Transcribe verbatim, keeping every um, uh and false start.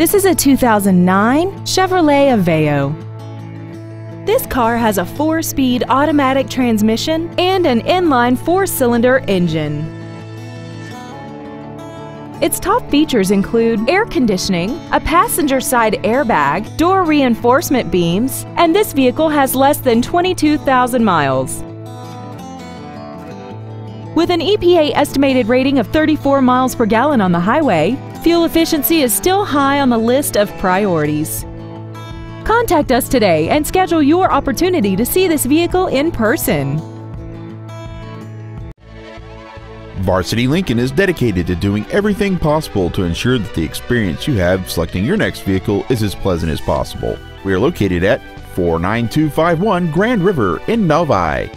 This is a two thousand nine Chevrolet Aveo. This car has a four-speed automatic transmission and an inline four-cylinder engine. Its top features include air conditioning, a passenger side airbag, door reinforcement beams, and this vehicle has less than twenty-two thousand miles. With an E P A estimated rating of thirty-four miles per gallon on the highway, fuel efficiency is still high on the list of priorities. Contact us today and schedule your opportunity to see this vehicle in person. Varsity Lincoln is dedicated to doing everything possible to ensure that the experience you have selecting your next vehicle is as pleasant as possible. We are located at four nine two five one Grand River in Novi.